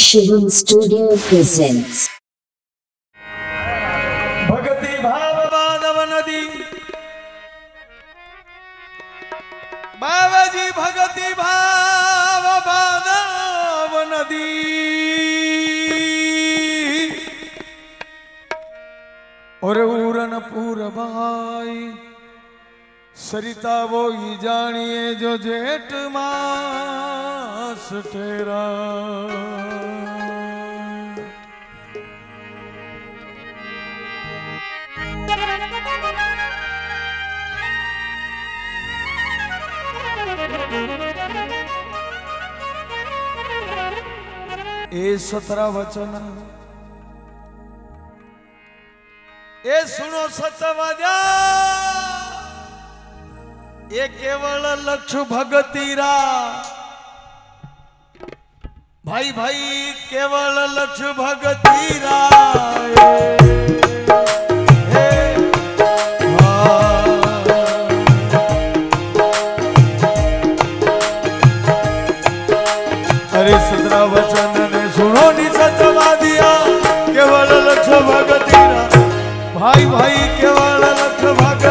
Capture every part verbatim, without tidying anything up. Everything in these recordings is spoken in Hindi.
शिवम स्टूडियो प्रेजेंट्स भक्ति भाव मानव नदी। बाबा जी भक्ति भाव मानव नदी और उरन पूरबाई सरिता वो ही जानिए जो जेठ मास तेरा। ए सतरा वचन ए सुनो सचवाजा ये केवल लक्ष्य भगतीरा भाई भाई केवल लक्ष्य भगतीरा अरे सतरा वचन ने सुनो नि सचवा दिया केवल लक्ष्य भगतीरा भाई भाई केवल लक्ष्य भगतीरा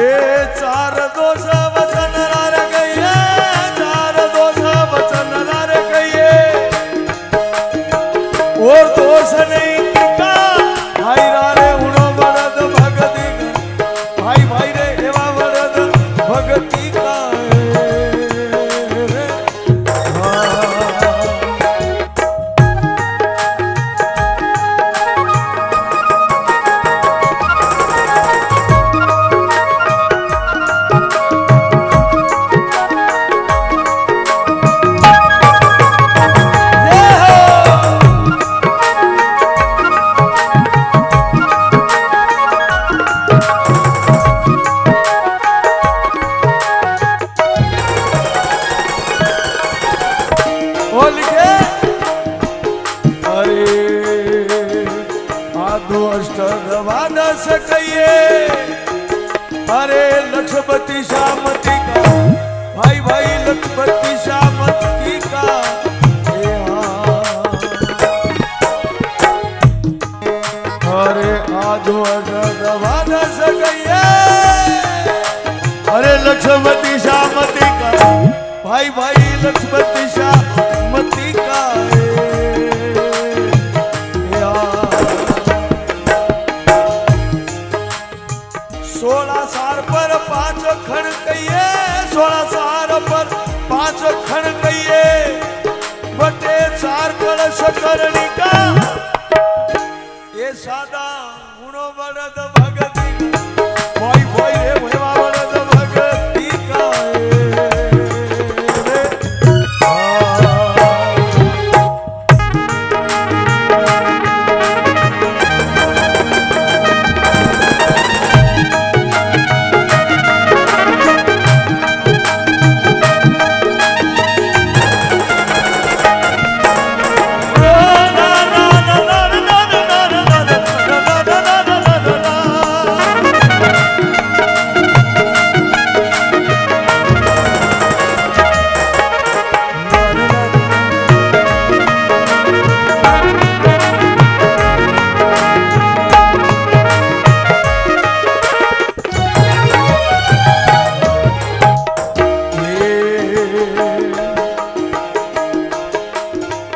Hey! सकैया। अरे लक्ष्मती श्यामती का भाई भाई लक्ष्मती श्यामती का सोलह सार पर पांच खण कहिए, सोलह सार पर पांच खण कहिए, बटे चार कलश करणी का ये सादा गुणों बड़द भगती भाई भाई रे भैया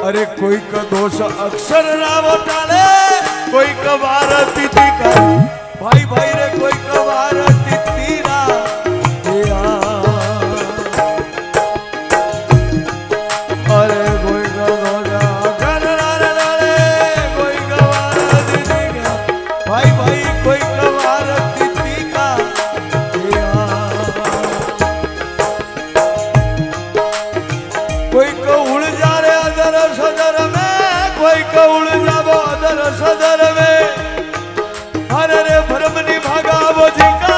बड़द भगती का अक्षर रावो टाले कोई कबार तिथि का भाई भाई रे कोई कबार तिथि ना। अरे कोई कबारा टाले कोई कबार तिथि का भाई भाई कोई कबार तिथि का। कोई को उड़ जा रे अदर सदर में, कोई को उड़ जावो अदर सदर में, हर रे भरमनी भागा वो जी का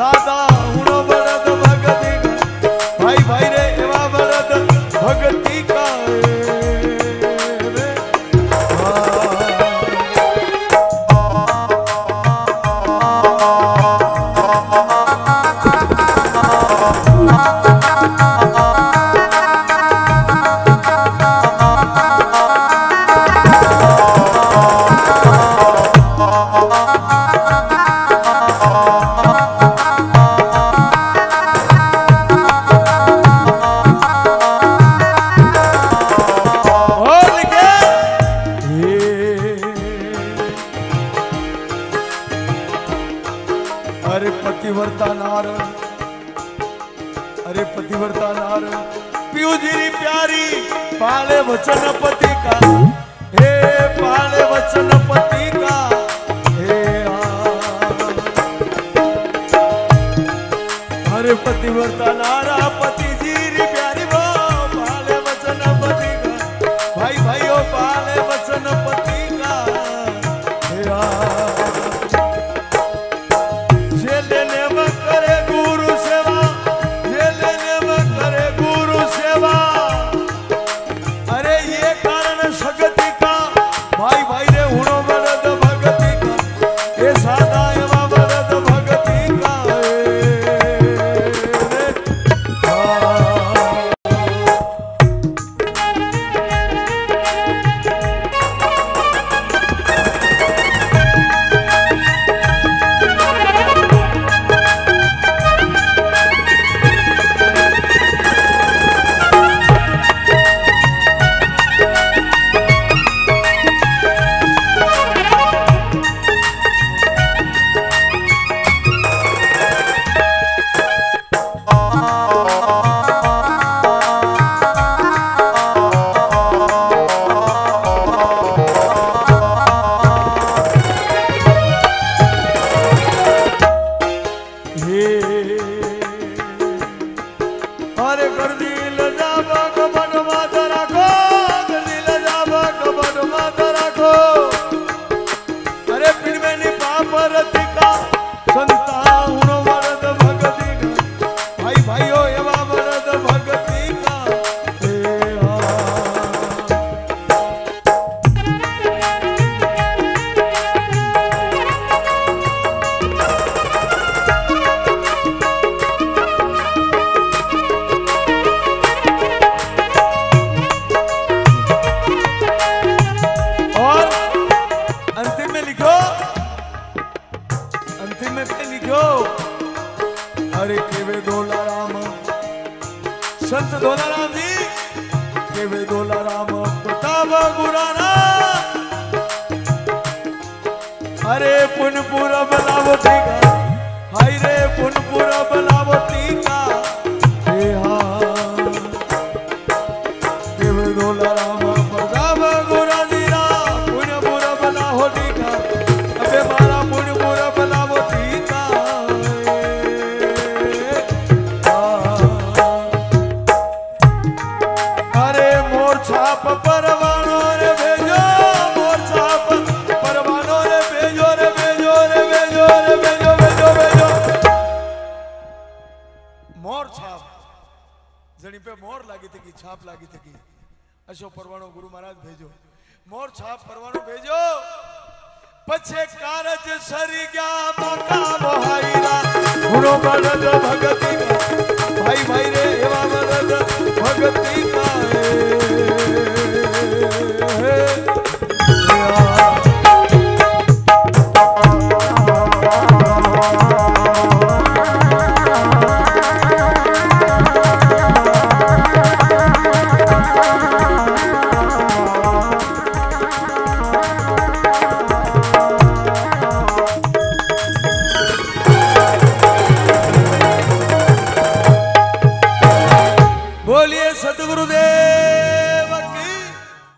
सादा उड़ो बरद भगती भाई भाई रे एवा बरद भगती का। अरे पतिवर्ता नार, अरे पतिवर्ता नार पीयूजीरी प्यारी पाले वचन पति का, हे पाले वचन पति का। हे अरे पतिवर्ता नारा पतिजीरी प्यारी वो पाले वचन पति का भाई भाई ओ पाले वचन पति का। हे Oh से लिखो। अरे केवे डोला राम, संत डोला राम जी, केवे डोला राम प्रताप गुराना। अरे पुनपुरा बलावो टीका, हाय रे पुनपुरा बलावो टीका। छाप लागी थकी अशो परवानो गुरु महाराज भेजो, मोर छाप परवानो भेजो। पछे कारज सरी गया बाका बहाईरा, गुरु मदद भगती का, भाई भाई रे एवा मदद भगती का।